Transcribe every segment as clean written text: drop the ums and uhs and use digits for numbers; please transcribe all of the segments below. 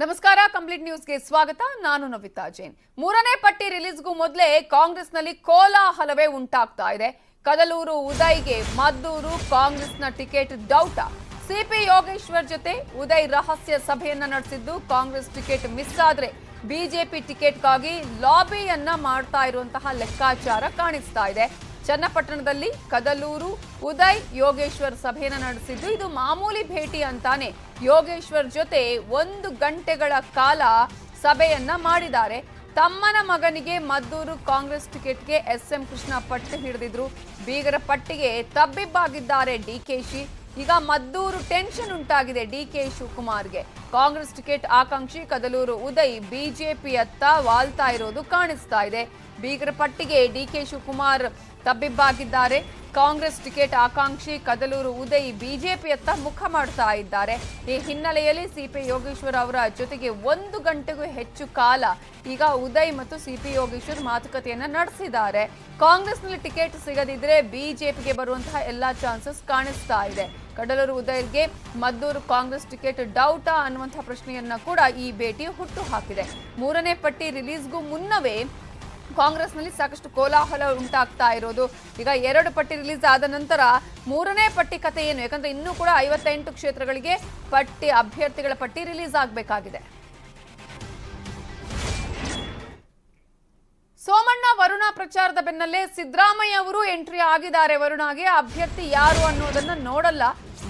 नमस्कार complete news ಗೆ स्वागत ನಾನು ನವಿತಾ ಜೈನ್। ಮೂರನೇ ಪಟ್ಟಿ ರಿಲೀಸ್ಗೂ ಮೊದಲೇ ಕಾಂಗ್ರೆಸ್ನಲ್ಲಿ ಕೋಲಾಹಲವೇ ಉಂಟಾಗ್ತಾ ಇದೆ। ಕದಲೂರು ಉದಯ್ಗೆ ಮದ್ದೂರು ಕಾಂಗ್ರೆಸ್ನ ಟಿಕೆಟ್ ಡೌಟ್। ಸಿಪಿ ಯೋಗೇಶ್ವರ್ ಜೊತೆ ಉದಯ್ ರಹಸ್ಯ ಸಭೆಯನ್ನ ನಡೆಸಿದ್ದು ಕಾಂಗ್ರೆಸ್ ಟಿಕೆಟ್ ಮಿಸ್ ಆದ್ರೆ ಬಿಜೆಪಿ ಟಿಕೆಟ್ಗಾಗಿ ಲಾಬಿಯನ್ನ ಮಾಡ್ತಾ ಇರುವಂತಹ ಲೆಕ್ಕಾಚಾರ ಕಾಣಿಸ್ತಾ ಇದೆ। ಚನ್ನಪಟ್ಟಣದಲ್ಲಿ ಕದಲೂರು ಉದಯ್ ಯೋಗೇಶ್ವರ್ ಸಭೆಯನ್ನು ನಡೆಸಿದ್ದು ಇದು ಮಾಮೂಲಿ ಭೇಟಿ ಅಂತಾನೆ ಯೋಗೇಶ್ವರ್ ಜೊತೆ 1 ಗಂಟೆಗಳ ಕಾಲ ಸಭೆಯನ್ನು ಮಾಡಿದ್ದಾರೆ। ತಮ್ಮನ ಮಗನಿಗೆ ಮದ್ದೂರು ಕಾಂಗ್ರೆಸ್ ಟಿಕೆಟ್ಗೆ ಎಸ್ಎಂ ಕೃಷ್ಣ ಪಟ್ಟು ಹಿಡಿದಿದ್ರು, ಬೀಗರ ಪಟ್ಟಿಗೆ ತಬ್ಬಿಬ್ಬಾಗಿದ್ದಾರೆ ಡಿಕೆ ಶಿ। ಈಗ ಮದ್ದೂರು ಟೆನ್ಷನ್ ಉಂಟಾಗಿದೆ ಡಿಕೆ ಶಿವಕುಮಾರ್ಗೆ। ಕಾಂಗ್ರೆಸ್ ಟಿಕೆಟ್ ಆಕಾಂಕ್ಷಿ ಕದಲೂರು ಉದಯ್ ಬಿಜೆಪಿಯತ್ತ ವಾಲ್ತಾ ಇರೋದು ಕಾಣಿಸ್ತಾ ಇದೆ। ಬೀಗರ ಪಟ್ಟಿಗೆ ಡಿಕೆ ಶಿವಕುಮಾರ್ ತಬ್ಬಿಬ್ಬಾಗಿದ್ದಾರೆ। ಕಾಂಗ್ರೆಸ್ ಟಿಕೆಟ್ ಆಕಾಂಕ್ಷಿ ಕದಲೂರು ಉದಯ್ ಬಿಜೆಪಿಯತ್ತ ಮುಖ ಮಾಡ್ತಾ ಇದ್ದಾರೆ। ಈ ಹಿನ್ನೆಲೆಯಲ್ಲಿ ಸಿಪಿ ಯೋಗೇಶ್ವರ್ ಅವರ ಜೊತೆಗೆ 1 ಗಂಟೆಗೂ ಹೆಚ್ಚು ಕಾಲ ಈಗ ಉದಯ್ ಮತ್ತು ಸಿಪಿ ಯೋಗೇಶ್ವರ್ ಮಾತುಕತೆಯನ್ನ ನಡೆಸಿದ್ದಾರೆ। ಕಾಂಗ್ರೆಸ್ನಲ್ಲಿ ಟಿಕೆಟ್ ಸಿಗದಿದ್ರೆ ಬಿಜೆಪಿಗೆ ಬರುವಂತಹ ಎಲ್ಲಾ ಚಾನ್ಸಸ್ ಕಾಣಿಸ್ತಾ ಇದೆ। ಕಡಲೂರು ಉದಯ್ಗೆ ಮದ್ದೂರು ಕಾಂಗ್ರೆಸ್ ಟಿಕೆಟ್ ಡೌಟಾ ಅನ್ನುವಂತಹ ಪ್ರಶ್ನೆಯನ್ನ ಕೂಡ ಈ ಭೇಟಿ ಹುಟ್ಟು ಹಾಕಿದೆ। ಮೂರನೇ ಪಟ್ಟಿ ರಿಲೀಸ್ಗೂ ಮುನ್ನವೇ ಕಾಂಗ್ರೆಸ್ನಲ್ಲಿ ಸಾಕಷ್ಟು ಕೋಲಾಹಲ ಉಂಟಾಗ್ತಾ ಇರೋದು। ಈಗ 2 ಪಟ್ಟಿ ರಿಲೀಸ್ ಆದ ನಂತರ ಮೂರನೇ ಪಟ್ಟಿ ಕತೆ ಏನು? ಯಾಕಂದ್ರೆ ಇನ್ನೂ ಕೂಡ 58 ಕ್ಷೇತ್ರಗಳಿಗೆ ಅಭ್ಯರ್ಥಿಗಳ ಪಟ್ಟಿ ರಿಲೀಸ್ ಆಗಬೇಕಾಗಿದೆ। ಸೋಮಣ್ಣ ವರುಣ ಪ್ರಚಾರದ ಬೆನ್ನಲ್ಲೇ ಸಿದ್ದರಾಮಯ್ಯ ಅವರು ಎಂಟ್ರಿ ಆಗಿದ್ದಾರೆ। ವರುಣಾಗೆ ಅಭ್ಯರ್ಥಿ ಯಾರು ಅನ್ನೋದನ್ನ ನೋಡಲ್ಲ,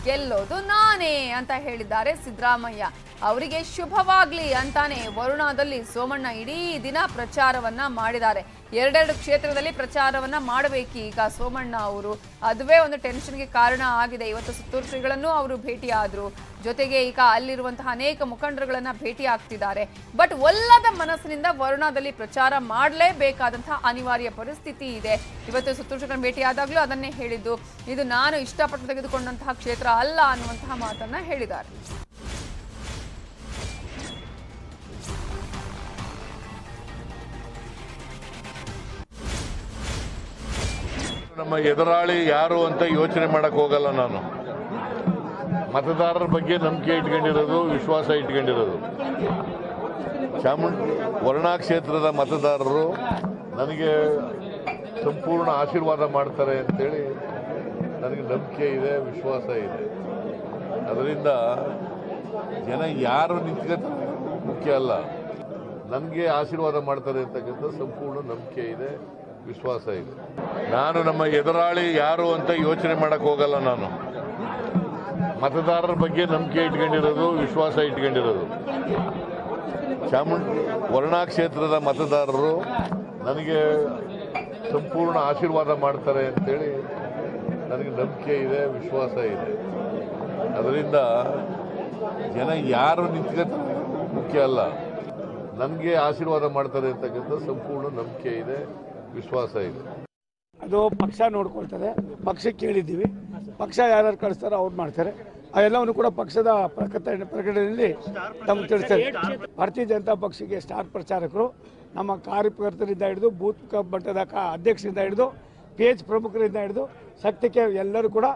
ಗೆಲ್ಲೋದು ನಾನೇ ಅಂತ ಹೇಳಿದ್ದಾರೆ ಸಿದ್ದರಾಮಯ್ಯ ಅವರಿಗೆ। ಶುಭವಾಗ್ಲಿ ಅಂತಾನೆ ವರುಣಾದಲ್ಲಿ ಸೋಮಣ್ಣ ಇಡೀ ದಿನ ಪ್ರಚಾರವನ್ನ ಮಾಡಿದ್ದಾರೆ। 2 ಕ್ಷೇತ್ರದಲ್ಲಿ ಪ್ರಚಾರವನ್ನ ಮಾಡಬೇಕೀಗ ಸೋಮಣ್ಣ ಅವರು, ಅದುವೇ ಒಂದು ಟೆನ್ಷನ್ಗೆ ಕಾರಣ ಆಗಿದೆ। ಇವತ್ತು ಸುತ್ತೂರುಗಳನ್ನು ಅವರು ಭೇಟಿಯಾದ್ರು, ಜೊತೆಗೆ ಈಗ ಅಲ್ಲಿರುವಂತಹ ಅನೇಕ ಮುಖಂಡರುಗಳನ್ನ ಭೇಟಿ ಆಗ್ತಿದ್ದಾರೆ। ಬಟ್ ಒಲ್ಲದ ಮನಸ್ಸಿನಿಂದ ವರುಣಾದಲ್ಲಿ ಪ್ರಚಾರ ಮಾಡಲೇಬೇಕಾದಂತಹ ಅನಿವಾರ್ಯ ಪರಿಸ್ಥಿತಿ ಇದೆ। ಇವತ್ತು ಸುತ್ತೂರುಗಳನ್ನು ಭೇಟಿಯಾದಾಗಲೂ ಅದನ್ನೇ ಹೇಳಿದ್ದು, ಇದು ನಾನು ಇಷ್ಟಪಟ್ಟು ತೆಗೆದುಕೊಂಡಂತಹ ಕ್ಷೇತ್ರ ಅಲ್ಲ ಅನ್ನುವಂತಹ ಮಾತನ್ನ ಹೇಳಿದ್ದಾರೆ। ನಮ್ಮ ಎದುರಾಳಿ ಯಾರು ಅಂತ ಯೋಚನೆ ಮಾಡಕ್ ಹೋಗಲ್ಲ ನಾನು। ಮತದಾರರ ಬಗ್ಗೆ ನಂಬಿಕೆ ಇಟ್ಕೊಂಡಿರೋದು, ವಿಶ್ವಾಸ ಇಟ್ಕೊಂಡಿರೋದು। ವರ್ಣಾ ಕ್ಷೇತ್ರದ ಮತದಾರರು ನನಗೆ ಸಂಪೂರ್ಣ ಆಶೀರ್ವಾದ ಮಾಡ್ತಾರೆ ಅಂತೇಳಿ ನನಗೆ ನಂಬಿಕೆ ಇದೆ, ವಿಶ್ವಾಸ ಇದೆ। ಅದರಿಂದ ಜನ ಯಾರು ನಿಂತ್ಕಂತ ಮುಖ್ಯ ಅಲ್ಲ, ನನಗೆ ಆಶೀರ್ವಾದ ಮಾಡ್ತಾರೆ ಅಂತಕ್ಕಂಥ ಸಂಪೂರ್ಣ ನಂಬಿಕೆ ಇದೆ, ವಿಶ್ವಾಸ ಇದೆ। ನಾನು ನಮ್ಮ ಎದುರಾಳಿ ಯಾರು ಅಂತ ಯೋಚನೆ ಮಾಡಕ್ ಹೋಗಲ್ಲ ನಾನು। ಮತದಾರರ ಬಗ್ಗೆ ನಂಬಿಕೆ ಇಟ್ಕೊಂಡಿರೋದು, ವಿಶ್ವಾಸ ಇಟ್ಕೊಂಡಿರೋದು। ವರ್ಣಾ ಕ್ಷೇತ್ರದ ಮತದಾರರು ನನಗೆ ಸಂಪೂರ್ಣ ಆಶೀರ್ವಾದ ಮಾಡ್ತಾರೆ ಅಂತೇಳಿ ನನಗೆ ನಂಬಿಕೆ ಇದೆ, ವಿಶ್ವಾಸ ಇದೆ। ಅದರಿಂದ ಜನ ಯಾರು ನಿಂತ್ಕಂತ ಮುಖ್ಯ ಅಲ್ಲ, ನನಗೆ ಆಶೀರ್ವಾದ ಮಾಡ್ತಾರೆ ಅಂತಕ್ಕಂಥ ಸಂಪೂರ್ಣ ನಂಬಿಕೆ ಇದೆ, ವಿಶ್ವಾಸ ಇದೆ। ಅದು ಪಕ್ಷ ನೋಡ್ಕೊಳ್ತಾರೆ, ಪಕ್ಷಕ್ಕೆ ಹೇಳಿದ್ದೀವಿ, ಪಕ್ಷ ಯಾರು ಕಳಿಸ್ತಾರೋ ಅವ್ರು ಮಾಡ್ತಾರೆ. ಅದೆಲ್ಲವನ್ನು ಕೂಡ ಪಕ್ಷದ ಪ್ರಕಟಣೆಯಲ್ಲಿ ತಮ್ಗೆ ತಿಳಿಸ್ತಾರೆ। ಭಾರತೀಯ ಜನತಾ ಪಕ್ಷಕ್ಕೆ ಸ್ಟಾರ್ ಪ್ರಚಾರಕರು, ನಮ್ಮ ಕಾರ್ಯಕರ್ತರಿಂದ ಹಿಡಿದು ಬೂತ್ ಮಟ್ಟದ ಅಧ್ಯಕ್ಷರಿಂದ ಹಿಡಿದು ಪೇಜ್ ಪ್ರಮುಖರಿಂದ ಹಿಡಿದು ಶಕ್ತಿಗೆ ಎಲ್ಲರೂ ಕೂಡ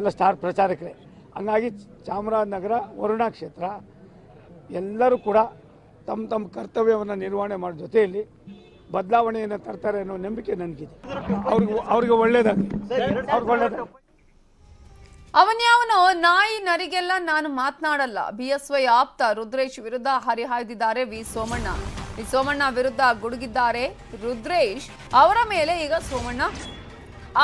ಎಲ್ಲ ಸ್ಟಾರ್ ಪ್ರಚಾರಕರೇ। ಹಂಗಾಗಿ ಚಾಮರಾಜನಗರ ವರುಣಾ ಕ್ಷೇತ್ರ ಎಲ್ಲರೂ ಕೂಡ ತಮ್ಮ ತಮ್ಮ ಕರ್ತವ್ಯವನ್ನು ನಿರ್ವಹಣೆ ಮಾಡೋ ಜೊತೆಯಲ್ಲಿ ಬದಲಾವಣೆಯನ್ನು ತರ್ತಾರೆ ಅನ್ನೋ ನಂಬಿಕೆ ನನಗಿದೆ। ಅವ್ರಿಗೆ ಒಳ್ಳೇದಾಗಲಿ, ಅವ್ರಿಗೆ ಒಳ್ಳೇದಾಗ। ಅವನ್ಯಾವನು ನಾಯಿ ನರಿಗೆಲ್ಲ ನಾನು ಮಾತನಾಡಲ್ಲ, ಬಿಎಸ್ವೈ ಆಪ್ತ ರುದ್ರೇಶ್ ವಿರುದ್ಧ ಹರಿಹಾಯ್ದಿದ್ದಾರೆ ವಿ ಸೋಮಣ್ಣ। ಈ ಸೋಮಣ್ಣ ವಿರುದ್ಧ ಗುಡುಗಿದ್ದಾರೆ ರುದ್ರೇಶ್, ಅವರ ಮೇಲೆ ಈಗ ಸೋಮಣ್ಣ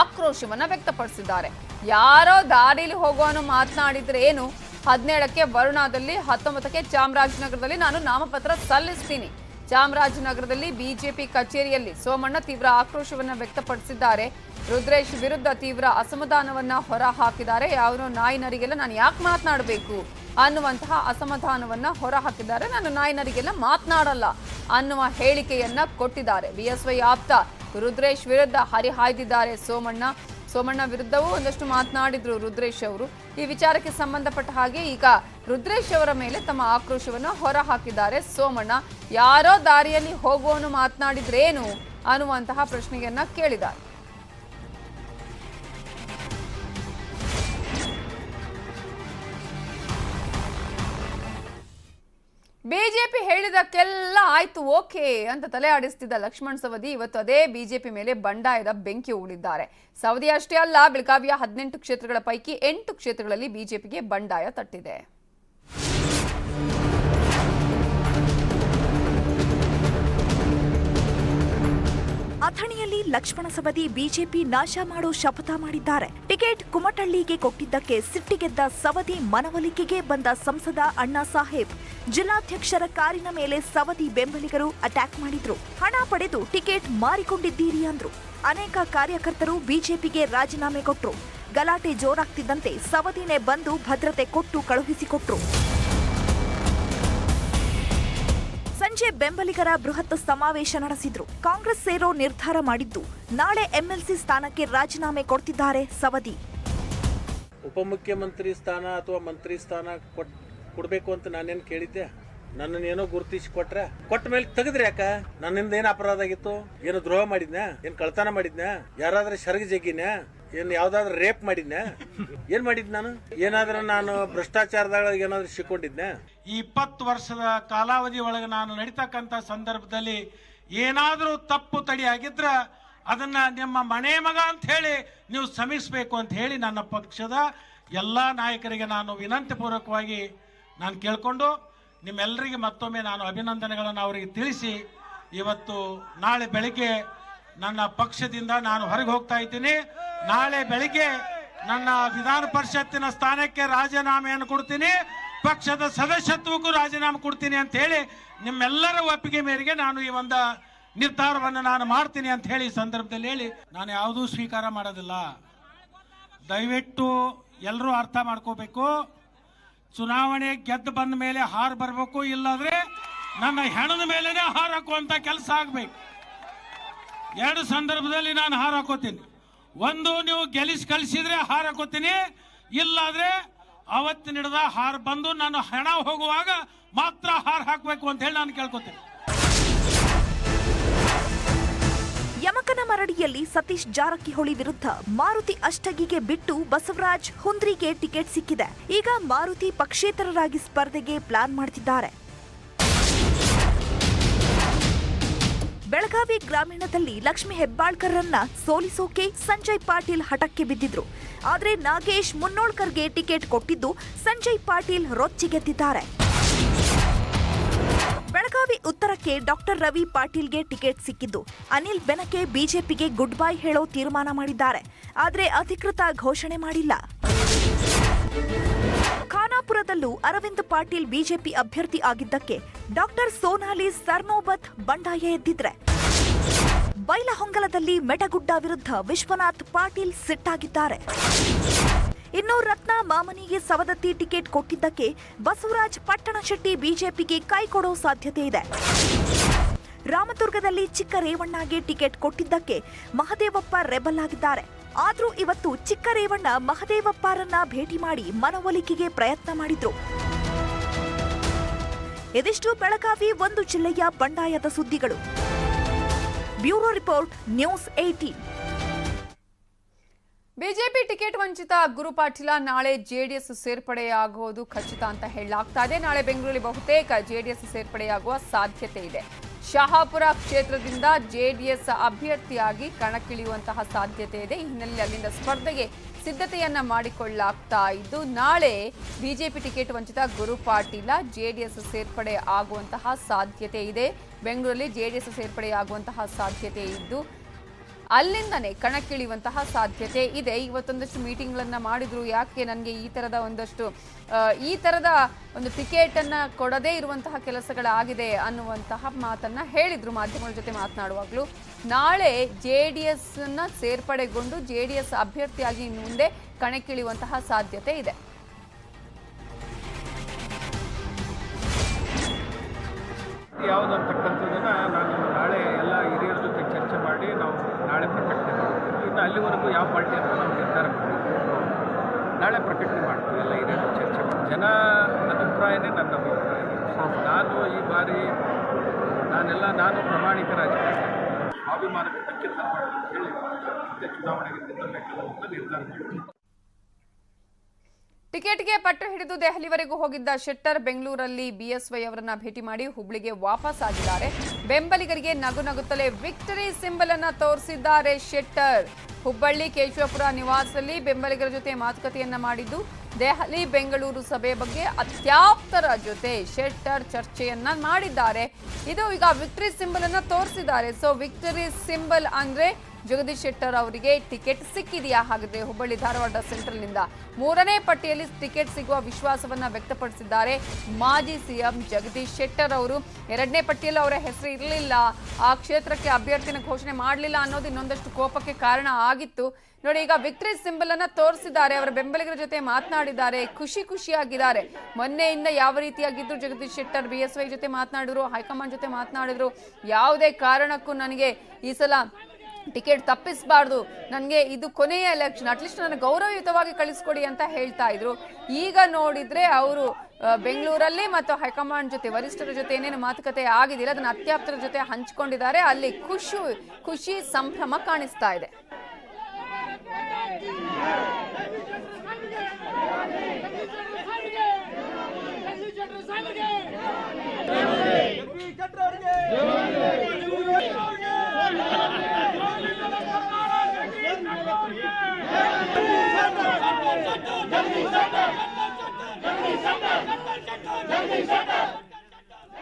ಆಕ್ರೋಶವನ್ನ ವ್ಯಕ್ತಪಡಿಸಿದ್ದಾರೆ। ಯಾರೋ ದಾರಿಲಿ ಹೋಗೋನು ಮಾತನಾಡಿದ್ರೆ ಏನು, 17ಕ್ಕೆ ವರುಣಾದಲ್ಲಿ, 19ಕ್ಕೆ ಚಾಮರಾಜನಗರದಲ್ಲಿ ನಾನು ನಾಮಪತ್ರ ಸಲ್ಲಿಸ್ತೀನಿ। ಚಾಮರಾಜನಗರದಲ್ಲಿ ಬಿಜೆಪಿ ಕಚೇರಿಯಲ್ಲಿ ಸೋಮಣ್ಣ ತೀವ್ರ ಆಕ್ರೋಶವನ್ನು ವ್ಯಕ್ತಪಡಿಸಿದ್ದಾರೆ, ರುದ್ರೇಶ್ ವಿರುದ್ಧ ತೀವ್ರ ಅಸಮಾಧಾನವನ್ನ ಹೊರ ಹಾಕಿದ್ದಾರೆ। ಯಾವನು ನಾಯಿನರಿಗೆಲ್ಲ ನಾನು ಯಾಕೆ ಮಾತನಾಡಬೇಕು ಅನ್ನುವಂತಹ ಅಸಮಾಧಾನವನ್ನ ಹೊರ ಹಾಕಿದ್ದಾರೆ। ನಾನು ನಾಯಿನರಿಗೆಲ್ಲ ಮಾತನಾಡಲ್ಲ ಅನ್ನುವ ಹೇಳಿಕೆಯನ್ನ ಕೊಟ್ಟಿದ್ದಾರೆ। ಬಿಎಸ್ವೈ ಆಪ್ತ ರುದ್ರೇಶ್ ವಿರುದ್ಧ ಹರಿಹಾಯ್ದಿದ್ದಾರೆ ಸೋಮಣ್ಣ। ಸೋಮಣ್ಣ ವಿರುದ್ಧವೂ ಒಂದಷ್ಟು ಮಾತನಾಡಿದ್ರು ರುದ್ರೇಶ್ ಅವರು। ಈ ವಿಚಾರಕ್ಕೆ ಸಂಬಂಧಪಟ್ಟ ಹಾಗೆ ಈಗ ರುದ್ರೇಶ್ ಅವರ ಮೇಲೆ ತಮ್ಮ ಆಕ್ರೋಶವನ್ನು ಹೊರ ಹಾಕಿದ್ದಾರೆ ಸೋಮಣ್ಣ। ಯಾರೋ ದಾರಿಯಲ್ಲಿ ಹೋಗುವನು ಮಾತನಾಡಿದ್ರೇನು ಅನ್ನುವಂತಹ ಪ್ರಶ್ನೆಯನ್ನ ಕೇಳಿದ್ದಾರೆ। ಬಿಜೆಪಿ ಹೇಳಿದಕ್ಕೆಲ್ಲ ಆಯ್ತು ಓಕೆ ಅಂತ ತಲೆ ಆಡಿಸ್ತಿದ್ದ ಲಕ್ಷ್ಮಣ್ ಸವದಿ ಇವತ್ತು ಅದೇ ಬಿಜೆಪಿ ಮೇಲೆ ಬಂಡಾಯದ ಬೆಂಕಿ ಉಳಿದಿದ್ದಾರೆ. ಸವದಿ ಅಷ್ಟೇ ಅಲ್ಲ, ಬೆಳಗಾವಿಯ 18 ಕ್ಷೇತ್ರಗಳ ಪೈಕಿ 8 ಕ್ಷೇತ್ರಗಳಲ್ಲಿ ಬಿಜೆಪಿಗೆ ಬಂಡಾಯ ತಟ್ಟಿದೆ. ಅಥಣಿಯಲ್ಲಿ ಲಕ್ಷ್ಮಣ ಸವದಿ ಬಿಜೆಪಿ ನಾಶ ಮಾಡೋ ಶಪಥ ಮಾಡಿದ್ದಾರೆ. ಟಿಕೆಟ್ ಕುಮಟಳ್ಳಿಗೆ ಕೊಟ್ಟಿದ್ದಕ್ಕೆ ಸಿಟ್ಟಿಗೆದ್ದ ಸವದಿ ಮನವೊಲಿಕೆಗೆ ಬಂದ ಸಂಸದ ಅಣ್ಣಾ ಸಾಹೇಬ್ ಜಿಲ್ಲಾಧ್ಯಕ್ಷರ ಕಾರಿನ ಮೇಲೆ ಸವದಿ ಬೆಂಬಲಿಗರು ಅಟ್ಯಾಕ್ ಮಾಡಿದ್ರು. ಹಣ ಪಡೆದು ಟಿಕೆಟ್ ಮಾರಿಕೊಂಡಿದ್ದೀರಿ ಅಂದ್ರು. ಅನೇಕ ಕಾರ್ಯಕರ್ತರು ಬಿಜೆಪಿಗೆ ರಾಜೀನಾಮೆ ಕೊಟ್ರು. ಗಲಾಟೆ ಜೋರಾಗ್ತಿದ್ದಂತೆ ಸವದಿನೇ ಬಂದು ಭದ್ರತೆ ಕೊಟ್ಟು ಕಳುಹಿಸಿಕೊಟ್ರು. ಸಂಜೆ ಬೆಂಬಲಿಗರ ಬೃಹತ್ ಸಮಾವೇಶ ನಡೆಸಿದ್ರು. ಕಾಂಗ್ರೆಸ್ ಸೇರೋ ನಿರ್ಧಾರ ಮಾಡಿದ್ದು. ನಾಳೆ ಎಂಎಲ್ಸಿ ಸ್ಥಾನಕ್ಕೆ ರಾಜೀನಾಮೆ ಕೊಡ್ತಿದ್ದಾರೆ ಸವದಿ. ಉಪಮುಖ್ಯಮಂತ್ರಿ ಸ್ಥಾನ ಅಥವಾ ಮಂತ್ರಿ ಸ್ಥಾನ ಕೊಡಬೇಕು ಅಂತ ನಾನೇನು ಕೇಳಿದ್ದೆ? ನನ್ನೇನೋ ಗುರುತಿಸಿ ಕೊಟ್ರೆ, ಕೊಟ್ಟ ಮೇಲೆ ತೆಗೆದ್ರಿ ಯಾಕ? ನನ್ನಿಂದ ಏನು ಅಪರಾಧ ಆಗಿತ್ತು? ಏನು ದ್ರೋಹ ಮಾಡಿದ್ನ? ಏನು ಕಳ್ತನ ಮಾಡಿದ್ನ? ಯಾರಾದ್ರೂ ಸೆರಗು ಜಗ್ಗಿನ? ಏನು ಯಾವ್ದಾದ್ರು ರೇಪ್ ಮಾಡಿದ್ನ? ಏನ್ ಮಾಡಿದ್ ನಾನು? ಏನಾದ್ರೂ ನಾನು ಭ್ರಷ್ಟಾಚಾರದಾಗ ಏನಾದ್ರೂ ಸಿಕ್ಕೊಂಡಿದ್ನ? ಈ 20 ವರ್ಷದ ಕಾಲಾವಧಿ ಒಳಗೆ ನಾನು ನಡೀತಕ್ಕಂತ ಸಂದರ್ಭದಲ್ಲಿ ಏನಾದ್ರೂ ತಪ್ಪು ತಡಿ ಆಗಿದ್ರ ಅದನ್ನ ನಿಮ್ಮ ಮನೆ ಮಗ ಅಂತ ಹೇಳಿ ನೀವು ಶ್ರಮಿಸಬೇಕು ಅಂತ ಹೇಳಿ ನನ್ನ ಪಕ್ಷದ ಎಲ್ಲಾ ನಾಯಕರಿಗೆ ನಾನು ವಿನಂತಿ ಪೂರ್ವಕವಾಗಿ ನಾನು ಕೇಳ್ಕೊಂಡು ನಿಮ್ಮೆಲ್ಲರಿಗೆ ಮತ್ತೊಮ್ಮೆ ನಾನು ಅಭಿನಂದನೆಗಳನ್ನು ಅವರಿಗೆ ತಿಳಿಸಿ ಇವತ್ತು ನಾಳೆ ಬೆಳಿಗ್ಗೆ ನನ್ನ ಪಕ್ಷದಿಂದ ನಾನು ಹೊರಗೆ ಹೋಗ್ತಾ ಇದ್ದೀನಿ. ನಾಳೆ ಬೆಳಿಗ್ಗೆ ನನ್ನ ವಿಧಾನ ಪರಿಷತ್ತಿನ ಸ್ಥಾನಕ್ಕೆ ರಾಜೀನಾಮೆಯನ್ನು ಕೊಡ್ತೀನಿ, ಪಕ್ಷದ ಸದಸ್ಯತ್ವಕ್ಕೂ ರಾಜೀನಾಮೆ ಕೊಡ್ತೀನಿ ಅಂತ ಹೇಳಿ ನಿಮ್ಮೆಲ್ಲರ ಒಪ್ಪಿಗೆ ಮೇರೆಗೆ ನಾನು ಈ ಒಂದು ನಿರ್ಧಾರವನ್ನು ನಾನು ಮಾಡ್ತೀನಿ ಅಂತ ಹೇಳಿ ಈ ಸಂದರ್ಭದಲ್ಲಿ ಹೇಳಿ ನಾನು ಯಾವುದೂ ಸ್ವೀಕಾರ ಮಾಡೋದಿಲ್ಲ. ದಯವಿಟ್ಟು ಎಲ್ಲರೂ ಅರ್ಥ ಮಾಡ್ಕೋಬೇಕು. ಚುನಾವಣೆ ಗೆದ್ದು ಬಂದ ಮೇಲೆ ಹಾರು ಬರಬೇಕು, ಇಲ್ಲಾಂದ್ರೆ ನನ್ನ ಹೆಣದ ಮೇಲೆನೇ ಹಾರು ಹಾಕುವಂಥ ಕೆಲಸ ಆಗಬೇಕು. ಎರಡು ಸಂದರ್ಭದಲ್ಲಿ ನಾನು ಹಾರಾಕೋತೀನಿ. ಒಂದು, ನೀವು ಗೆಲ್ಲಿಸಿ ಕಳಿಸಿದ್ರೆ ಹಾರಾಕೋತೀನಿ, ಇಲ್ಲಾದ್ರೆ ಅವತ್ತು ನಡೆದ ಹಾರ್ ಬಂದು ನಾನು ಹಣ ಹೋಗುವಾಗ ಮಾತ್ರ ಹಾರ್ ಹಾಕಬೇಕು ಅಂತ ಹೇಳಿ ನಾನು ಕೇಳ್ಕೊತೀನಿ. ಯಮಕನ ಮರಡಿಯಲ್ಲಿ ಸತೀಶ್ ಜಾರಕಿಹೊಳಿ ವಿರುದ್ಧ ಮಾರುತಿ ಅಷ್ಟಗಿಗೆ ಬಿಟ್ಟು ಬಸವರಾಜ್ ಹುಂದ್ರಿಗೆ ಟಿಕೆಟ್ ಸಿಕ್ಕಿದೆ. ಈಗ ಮಾರುತಿ ಪಕ್ಷೇತರರಾಗಿ ಸ್ಪರ್ಧೆಗೆ ಪ್ಲಾನ್ ಮಾಡ್ತಿದ್ದಾರೆ. ಬೆಳಗಾವಿ ಗ್ರಾಮೀಣದಲ್ಲಿ ಲಕ್ಷ್ಮಿ ಹೆಬ್ಬಾಳ್ಕರ್ರನ್ನ ಸೋಲಿಸೋಕೆ ಸಂಜಯ್ ಪಾಟೀಲ್ ಹಠಕ್ಕೆ ಬಿದ್ದಿದ್ರು. ಆದರೆ ನಾಗೇಶ್ ಮುನ್ನೋಳ್ಕರ್ಗೆ ಟಿಕೆಟ್ ಕೊಟ್ಟಿದ್ದು ಸಂಜಯ್ ಪಾಟೀಲ್ ರೊಚ್ಚಿಗೆದ್ದಿದ್ದಾರೆ. ಬೆಳಗಾವಿ ಉತ್ತರಕ್ಕೆ ಡಾಕ್ಟರ್ ರವಿ ಪಾಟೀಲ್ಗೆ ಟಿಕೆಟ್ ಸಿಕ್ಕಿದ್ದು. ಅನಿಲ್ ಬೆನಕೆ ಬಿಜೆಪಿಗೆ ಗುಡ್ ಬೈ ಹೇಳೋ ತೀರ್ಮಾನ ಮಾಡಿದ್ದಾರೆ, ಆದರೆ ಅಧಿಕೃತ ಘೋಷಣೆ ಮಾಡಿಲ್ಲ. ಖಾನಾಪುರದಲ್ಲೂ ಅರವಿಂದ್ ಪಾಟೀಲ್ ಬಿಜೆಪಿ ಅಭ್ಯರ್ಥಿ ಆಗಿದ್ದಕ್ಕೆ ಡಾಕ್ಟರ್ ಸೋನಾಲಿ ಸರ್ನೋಬತ್ ಬಂಡಾಯ ಎದ್ದಿದ್ರೆ, ಬೈಲಹೊಂಗಲದಲ್ಲಿ ಮೆಟಗುಡ್ಡ ವಿರುದ್ಧ ವಿಶ್ವನಾಥ್ ಪಾಟೀಲ್ ಸಿಟ್ಟಾಗಿದ್ದಾರೆ. ಇನ್ನು ರತ್ನ ಮಾಮನಿಗೆ ಸವದತ್ತಿ ಟಿಕೆಟ್ ಕೊಟ್ಟಿದ್ದಕ್ಕೆ ಬಸವರಾಜ್ ಪಟ್ಟಣಶೆಟ್ಟಿ ಬಿಜೆಪಿಗೆ ಕೈ ಕೊಡೋ ಸಾಧ್ಯತೆ ಇದೆ. ರಾಮದುರ್ಗದಲ್ಲಿ ಚಿಕ್ಕ ರೇವಣ್ಣಗೆ ಟಿಕೆಟ್ ಕೊಟ್ಟಿದ್ದಕ್ಕೆ ಮಹದೇವಪ್ಪ ರೆಬಲ್ ಆಗಿದ್ದಾರೆ. ಆದರೂ ಇವತ್ತು ಚಿಕ್ಕರೇವಣ್ಣ ಮಹದೇವಪ್ಪರನ್ನ ಭೇಟಿ ಮಾಡಿ ಮನವೊಲಿಕೆಗೆ ಪ್ರಯತ್ನ ಮಾಡಿದ್ರು. ಇದಿಷ್ಟು ಬೆಳಗಾವಿ ಒಂದು ಜಿಲ್ಲೆಯ ಬಂಡಾಯದ ಸುದ್ದಿಗಳು. Bureau report, news 18. BJP ticket ವಂಚಿತ ಗುರು ಪಾಟೀಲ ನಾಳೆ ಜೆಡಿಎಸ್ ಸೇರ್ಪಡೆಯಾಗುವುದು ಖಚಿತ ಅಂತ ಹೇಳಲಾಗ್ತಾ ಇದೆ. ನಾಳೆ ಬೆಂಗಳೂರಲ್ಲಿ ಬಹುತೇಕ ಜೆಡಿಎಸ್ ಸೇರ್ಪಡೆಯಾಗುವ ಸಾಧ್ಯತೆ ಇದೆ. ಶಹಾಪುರ ಕ್ಷೇತ್ರದಿಂದ ಜೆಡಿಎಸ್ ಅಭ್ಯರ್ಥಿಯಾಗಿ ಕಣಕ್ಕಿಳಿಯುವಂತಹ ಸಾಧ್ಯತೆ ಇದೆ. ಈ ಹಿನ್ನೆಲೆಯಲ್ಲಿ ಅಲ್ಲಿಂದ ಸ್ಪರ್ಧೆಗೆ ಸಿದ್ಧತೆಯನ್ನ ಮಾಡಿಕೊಳ್ಳಲಾಗ್ತಾ ಇದ್ದು, ನಾಳೆ ಬಿಜೆಪಿ ಟಿಕೆಟ್ ವಂಚಿತ ಗುರು ಪಾಟೀಲ ಜೆಡಿಎಸ್ ಸೇರ್ಪಡೆ ಆಗುವಂತಹ ಸಾಧ್ಯತೆ ಇದೆ. ಬೆಂಗಳೂರಲ್ಲಿ ಜೆಡಿಎಸ್ ಸೇರ್ಪಡೆಯಾಗುವಂತಹ ಸಾಧ್ಯತೆ ಇದ್ದು, ಅಲ್ಲಿಂದನೇ ಕಣಕ್ಕಿಳಿಯುವಂತಹ ಸಾಧ್ಯತೆ ಇದೆ. ಇವತ್ತೊಂದಷ್ಟು ಮೀಟಿಂಗ್ಗಳನ್ನು ಮಾಡಿದ್ರು. ಯಾಕೆ ನನಗೆ ಈ ಥರದ ಒಂದು ಟಿಕೆಟನ್ನು ಕೊಡದೇ ಇರುವಂತಹ ಕೆಲಸಗಳಾಗಿದೆ ಅನ್ನುವಂತಹ ಮಾತನ್ನು ಹೇಳಿದರು ಮಾಧ್ಯಮಗಳ ಜೊತೆ ಮಾತನಾಡುವಾಗಲೂ. ನಾಳೆ ಜೆ ಡಿ ಎಸ್ನ ಸೇರ್ಪಡೆಗೊಂಡು ಜೆ ಡಿ ಎಸ್ ಅಭ್ಯರ್ಥಿಯಾಗಿ ಇನ್ನು ಮುಂದೆ ಕಣಕ್ಕಿಳಿಯುವಂತಹ ಸಾಧ್ಯತೆ ಇದೆ. ಯಾವುದಂತಕ್ಕಂಥದ್ದನ್ನು ನಾನು ನಾಳೆ ಎಲ್ಲ ಹಿರಿಯರ ಜೊತೆ ಚರ್ಚೆ ಮಾಡಿ ನಾವು ನಾಳೆ ಪ್ರಕಟಣೆ ಮಾಡ್ತೀವಿ. ಇನ್ನು ಅಲ್ಲಿವರೆಗೂ ಯಾವ ಪಾರ್ಟಿ ಅಂತ ನಾವು ನಿರ್ಧಾರ ಮಾಡ್ತೀವಿ, ನಾಳೆ ಪ್ರಕಟಣೆ ಮಾಡ್ತೀವಿ. ಎಲ್ಲ ಹಿರಿಯರು ಚರ್ಚೆ ಮಾಡಿ ಜನ ಅಭಿಪ್ರಾಯನೇ ನನ್ನ ಅಭಿಪ್ರಾಯ. ನಾನು ಈ ಬಾರಿ ನಾನು ಪ್ರಾಮಾಣಿಕರಾಗಿದ್ದೇನೆ. ಸ್ವಾಭಿಮಾನಕ್ಕೆ ತಕ್ಕಂತೆ ಚುನಾವಣೆಗೆ ನಿರ್ಧಾರ ಮಾಡ್ತೀನಿ. ಟಿಕೆಟ್ಗೆ ಪಟ್ಟು ಹಿಡಿದು ದೆಹಲಿವರೆಗೂ ಹೋಗಿದ್ದ ಶೆಟ್ಟರ್ ಬೆಂಗಳೂರಲ್ಲಿ ಬಿಎಸ್ವೈ ಅವರನ್ನು ಭೇಟಿ ಮಾಡಿ ಹುಬ್ಳಿಗೆ ವಾಪಸ್ ಆಗಿದ್ದಾರೆ. ಬೆಂಬಲಿಗರಿಗೆ ನಗು ನಗುತ್ತಲೇ ವಿಕ್ಟರಿ ಸಿಂಬಲ್ ಅನ್ನು ತೋರಿಸಿದ್ದಾರೆ ಶೆಟ್ಟರ್. ಹುಬ್ಬಳ್ಳಿ ಕೇಶವಪುರ ನಿವಾಸದಲ್ಲಿ ಬೆಂಬಲಿಗರ ಜೊತೆ ಮಾತುಕತೆಯನ್ನ ಮಾಡಿದ್ದು ದೆಹಲಿ ಬೆಂಗಳೂರು ಸಭೆ ಬಗ್ಗೆ ಅತ್ಯಾಪ್ತರ ಜೊತೆ ಶೆಟ್ಟರ್ ಚರ್ಚೆಯನ್ನ ಮಾಡಿದ್ದಾರೆ. ಇದು ಈಗ ವಿಕ್ಟರಿ ಸಿಂಬಲ್ ಅನ್ನು ತೋರಿಸಿದ್ದಾರೆ. ಸೊ ವಿಕ್ಟರಿ ಸಿಂಬಲ್ ಅಂದ್ರೆ ಜಗದೀಶ್ ಶೆಟ್ಟರ್ ಅವರಿಗೆ ಟಿಕೆಟ್ ಸಿಕ್ಕಿದೆಯಾ? ಹಾಗಾದ್ರೆ ಹುಬ್ಬಳ್ಳಿ ಧಾರವಾಡ ಸೆಂಟ್ರಲ್ ನಿಂದ ಮೂರನೇ ಪಟ್ಟಿಯಲ್ಲಿ ಟಿಕೆಟ್ ಸಿಗುವ ವಿಶ್ವಾಸವನ್ನ ವ್ಯಕ್ತಪಡಿಸಿದ್ದಾರೆ ಮಾಜಿ ಸಿಎಂ ಜಗದೀಶ್ ಶೆಟ್ಟರ್ ಅವರು. ಎರಡನೇ ಪಟ್ಟಿಯಲ್ಲಿ ಅವರ ಹೆಸರು ಇರಲಿಲ್ಲ, ಆ ಕ್ಷೇತ್ರಕ್ಕೆ ಅಭ್ಯರ್ಥಿನ ಘೋಷಣೆ ಮಾಡಲಿಲ್ಲ ಅನ್ನೋದು ಇನ್ನೊಂದಷ್ಟು ಕೋಪಕ್ಕೆ ಕಾರಣ ಆಗಿತ್ತು. ನೋಡಿ, ಈಗ ವಿಕ್ಟರಿ ಸಿಂಬಲ್ ಅನ್ನ ತೋರಿಸಿದ್ದಾರೆ, ಅವರ ಬೆಂಬಲಿಗರ ಜೊತೆ ಮಾತನಾಡಿದ್ದಾರೆ, ಖುಷಿ ಖುಷಿಯಾಗಿದ್ದಾರೆ. ಮೊನ್ನೆಯಿಂದ ಯಾವ ರೀತಿಯಾಗಿದ್ದು ಜಗದೀಶ್ ಶೆಟ್ಟರ್ ಬಿಎಸ್ವೈ ಜೊತೆ ಮಾತನಾಡಿದ್ರು, ಹೈಕಮಾಂಡ್ ಜೊತೆ ಮಾತನಾಡಿದ್ರು, ಯಾವುದೇ ಕಾರಣಕ್ಕೂ ನನಗೆ ಈ ಸಲ ಟಿಕೆಟ್ ತಪ್ಪಿಸಬಾರ್ದು, ನನಗೆ ಇದು ಕೊನೆಯ ಎಲೆಕ್ಷನ್, ಅಟ್ಲೀಸ್ಟ್ ನನಗೆ ಗೌರವಯುತವಾಗಿ ಕಳಿಸ್ಕೊಡಿ ಅಂತ ಹೇಳ್ತಾ ಇದ್ರು. ಈಗ ನೋಡಿದ್ರೆ ಅವರು ಬೆಂಗಳೂರಲ್ಲಿ ಮತ್ತು ಹೈಕಮಾಂಡ್ ಜೊತೆ ವರಿಷ್ಠರ ಜೊತೆ ಏನೇನು ಮಾತುಕತೆ ಆಗಿದಿಲ್ಲ ಅದನ್ನು ಅತ್ಯಾಪ್ತರ ಜೊತೆ ಹಂಚಿಕೊಂಡಿದ್ದಾರೆ. ಅಲ್ಲಿ ಖುಷಿ ಸಂಭ್ರಮ ಕಾಣಿಸ್ತಾ ಇದೆ.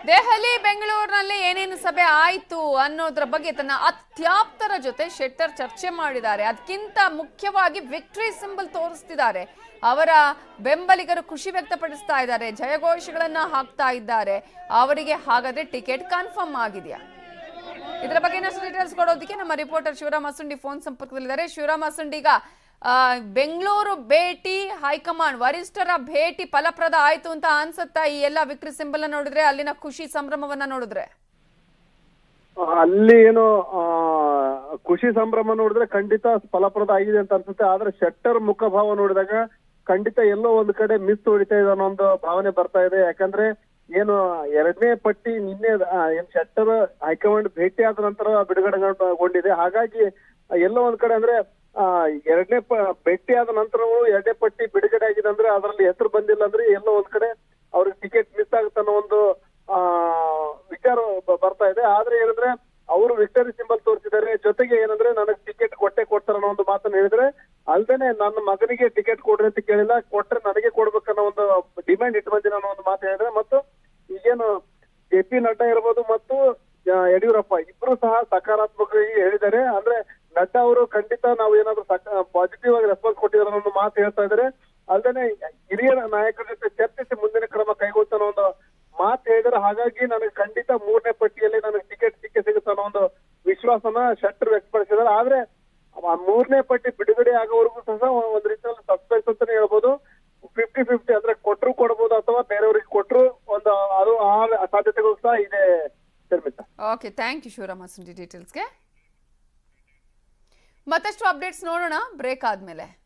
ದೆಹಲಿ ಬೆಂಗಳೂರಿನಲ್ಲಿ ಏನೇನು ಸಭೆ ಆಯಿತು ಅನ್ನೋದ್ರ ಬಗ್ಗೆ ತನ್ನ ಅತ್ಯಾಪ್ತರ ಜೊತೆ ಶೆಟ್ಟರ್ ಚರ್ಚೆ ಮಾಡಿದ್ದಾರೆ. ಅದಕ್ಕಿಂತ ಮುಖ್ಯವಾಗಿ ವಿಕ್ಟರಿ ಸಿಂಬಲ್ ತೋರಿಸ್ತಿದ್ದಾರೆ, ಅವರ ಬೆಂಬಲಿಗರು ಖುಷಿ ವ್ಯಕ್ತಪಡಿಸ್ತಾ ಇದ್ದಾರೆ, ಜಯಘೋಷಗಳನ್ನ ಹಾಕ್ತಾ ಇದ್ದಾರೆ. ಅವರಿಗೆ ಹಾಗಾದ್ರೆ ಟಿಕೆಟ್ ಕನ್ಫರ್ಮ್ ಆಗಿದೆಯಾ? ಇದರ ಬಗ್ಗೆ ಇನ್ನಷ್ಟು ಡೀಟೇಲ್ಸ್ ಕೊಡೋದಕ್ಕೆ ನಮ್ಮ ರಿಪೋರ್ಟರ್ ಶಿವರಾಮ್ ಅಸುಂಡಿ ಫೋನ್ ಸಂಪರ್ಕದಲ್ಲಿದ್ದಾರೆ. ಶಿವರಾಮ್ ಅಸುಂಡಿ, ಈಗ ಬೆಂಗಳೂರು ಭೇಟಿ, ಹೈಕಮಾಂಡ್ ವರಿಷ್ಠರ ಭೇಟಿ ಫಲಪ್ರದ ಆಯ್ತು ಅಂತ ಅನ್ಸುತ್ತಾ ಈ ಎಲ್ಲ ವಿಕ್ಟರಿ ಸಿಂಬಲ್ ನೋಡಿದ್ರೆ, ಅಲ್ಲಿನ ಖುಷಿ ಸಂಭ್ರಮವನ್ನ ನೋಡಿದ್ರೆ? ಅಲ್ಲಿ ಏನು ಖುಷಿ ಸಂಭ್ರಮ ನೋಡಿದ್ರೆ ಖಂಡಿತ ಫಲಪ್ರದ ಆಗಿದೆ ಅಂತ ಅನ್ಸುತ್ತೆ. ಆದ್ರೆ ಶೆಟ್ಟರ್ ಮುಖಭಾವ ನೋಡಿದಾಗ ಖಂಡಿತ ಎಲ್ಲೋ ಒಂದು ಕಡೆ ಮಿಸ್ ಹೊಡಿತಾ ಇದೆ ಅನ್ನೋ ಒಂದು ಭಾವನೆ ಬರ್ತಾ ಇದೆ. ಯಾಕಂದ್ರೆ ಏನು ಎರಡನೇ ಪಟ್ಟಿ ನಿನ್ನೆ ಏನ್ ಶೆಟ್ಟರ್ ಹೈಕಮಾಂಡ್ ಭೇಟಿ ಆದ ನಂತರ ಬಿಡುಗಡೆಗೊಂಡಿದೆ. ಹಾಗಾಗಿ ಎಲ್ಲೋ ಒಂದ್ ಕಡೆ ಅಂದ್ರೆ ಎರಡನೇ ಭೇಟಿ ಆದ ನಂತರವೂ ಎರಡನೇ ಪಟ್ಟಿ ಬಿಡುಗಡೆ ಆಗಿದೆ ಅಂದ್ರೆ ಅದರಲ್ಲಿ ಹೆಸರು ಬಂದಿಲ್ಲ ಅಂದ್ರೆ ಎಲ್ಲೋ ಒಂದ್ ಕಡೆ ಅವ್ರಿಗೆ ಟಿಕೆಟ್ ಮಿಸ್ ಆಗುತ್ತೆ ಅನ್ನೋ ಒಂದು ವಿಚಾರ ಬರ್ತಾ ಇದೆ. ಆದ್ರೆ ಏನಂದ್ರೆ ಅವರು ವಿಕ್ಟರಿ ಸಿಂಬಲ್ ತೋರಿಸಿದ್ದಾರೆ, ಜೊತೆಗೆ ಏನಂದ್ರೆ ನನಗ್ ಟಿಕೆಟ್ ಕೊಟ್ಟೆ ಕೊಡ್ತಾರ ಅನ್ನೋ ಒಂದು ಮಾತನ್ನ ಹೇಳಿದ್ರೆ, ಅಲ್ದೇನೆ ನನ್ನ ಮಗನಿಗೆ ಟಿಕೆಟ್ ಕೊಡ್ರಿ ಅಂತ ಕೇಳಿಲ್ಲ, ಕೊಟ್ರೆ ನನಗೆ ಕೊಡ್ಬೇಕನ್ನೋ ಒಂದು ಡಿಮ್ಯಾಂಡ್ ಇಟ್ಟು ಬಂದಿಲ್ಲ ಅನ್ನೋ ಒಂದು ಮಾತು ಹೇಳಿದ್ರೆ, ಮತ್ತು ಈಗೇನು JP ನಡ್ಡಾ ಇರ್ಬೋದು ಮತ್ತು ಯಡಿಯೂರಪ್ಪ ಇಬ್ರು ಸಹ ಸಕಾರಾತ್ಮಕವಾಗಿ ಹೇಳಿದ್ದಾರೆ. ಅಂದ್ರೆ ನಡ್ಡಾ ಅವರು ಖಂಡಿತ ನಾವು ಏನಾದ್ರು ಪಾಸಿಟಿವ್ ಆಗಿ ರೆಸ್ಪಾನ್ಸ್ ಕೊಟ್ಟಿದ್ದಾರೆ ಅನ್ನೋ ಮಾತು ಹೇಳ್ತಾ ಇದ್ದಾರೆ. ಅಲ್ದೇನೆ ಹಿರಿಯ ನಾಯಕರ ಜೊತೆ ಚರ್ಚಿಸಿ ಮುಂದಿನ ಕ್ರಮ ಕೈಗೊಳ್ತಾನ ಒಂದು ಮಾತು ಹೇಳಿದ್ರೆ, ಹಾಗಾಗಿ ನನಗೆ ಖಂಡಿತ ಮೂರನೇ ಪಟ್ಟಿಯಲ್ಲಿ ನನಗೆ ಟಿಕೆಟ್ ಸಿಗುತ್ತೆ ಅನ್ನೋ ಒಂದು ವಿಶ್ವಾಸನ ಶೆಟ್ಟರ್ ವ್ಯಕ್ತಪಡಿಸಿದ್ದಾರೆ. ಆದ್ರೆ ಮೂರನೇ ಪಟ್ಟಿ ಬಿಡುಗಡೆ ಆಗೋವರೆಗೂ ಸಹ ಒಂದ್ ರೀತಿಯಲ್ಲಿ ಸಸ್ಪೆನ್ಸ್ ಅಂತಾನೆ ಹೇಳ್ಬೋದು. 50-50 ಅಂದ್ರೆ ಕೊಟ್ರು ಕೊಡಬಹುದು ಅಥವಾ ಬೇರೆಯವ್ರಿಗೆ ಕೊಟ್ರು ಒಂದು ಅದು ಆ ಸಾಧ್ಯತೆಗಳು ಸಹ ಇದೆ. Okay, thank you Shivaram Asundi ಡೀಟೇಲ್ಸ್ಗೆ. ಮತ್ತಷ್ಟು ಅಪ್ಡೇಟ್ಸ್ ನೋಡೋಣ ಬ್ರೇಕ್ ಆದ್ಮೇಲೆ.